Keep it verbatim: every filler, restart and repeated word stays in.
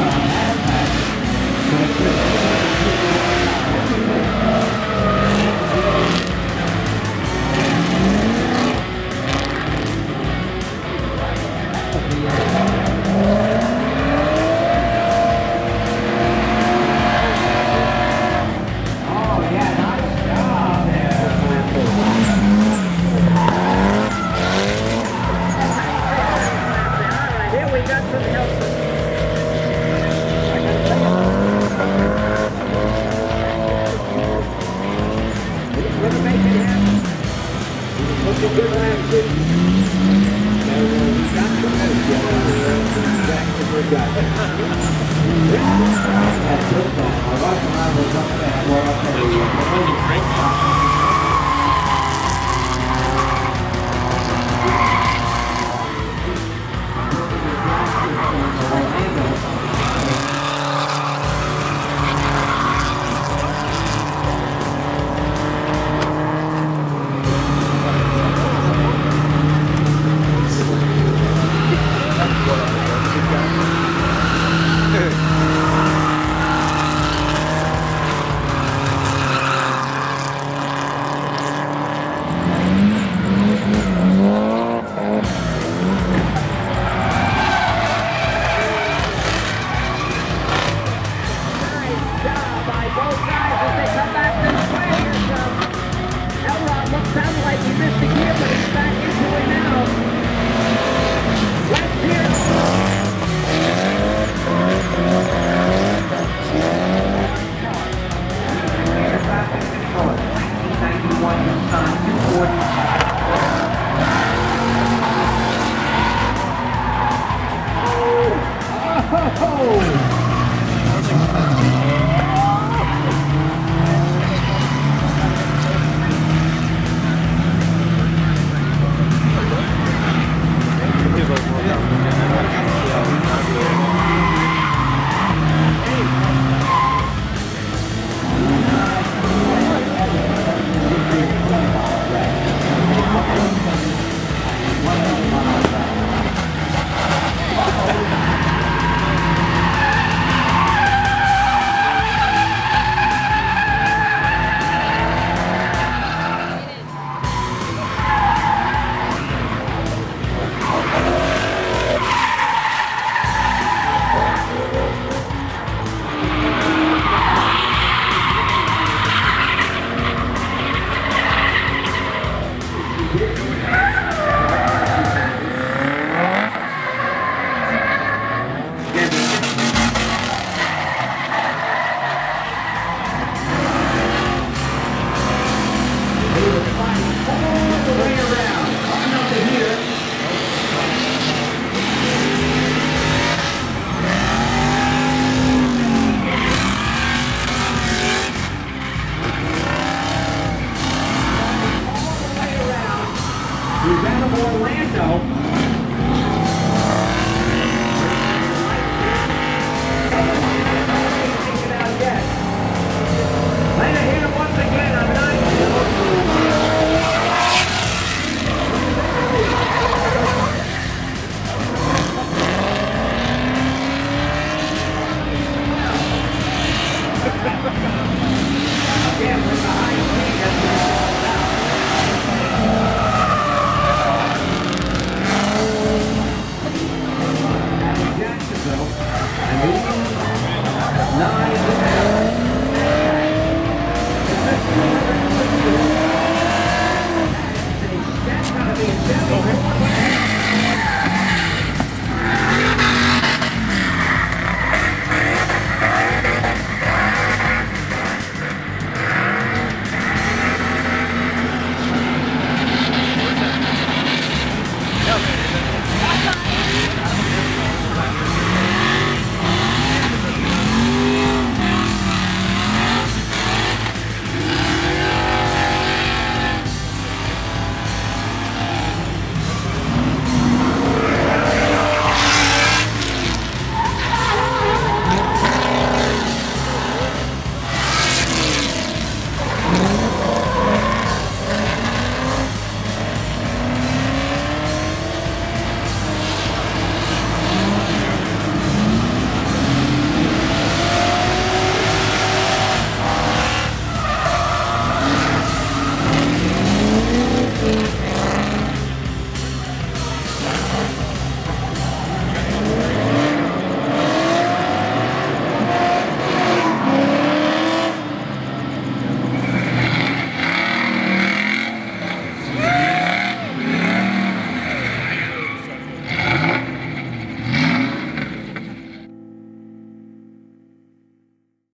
I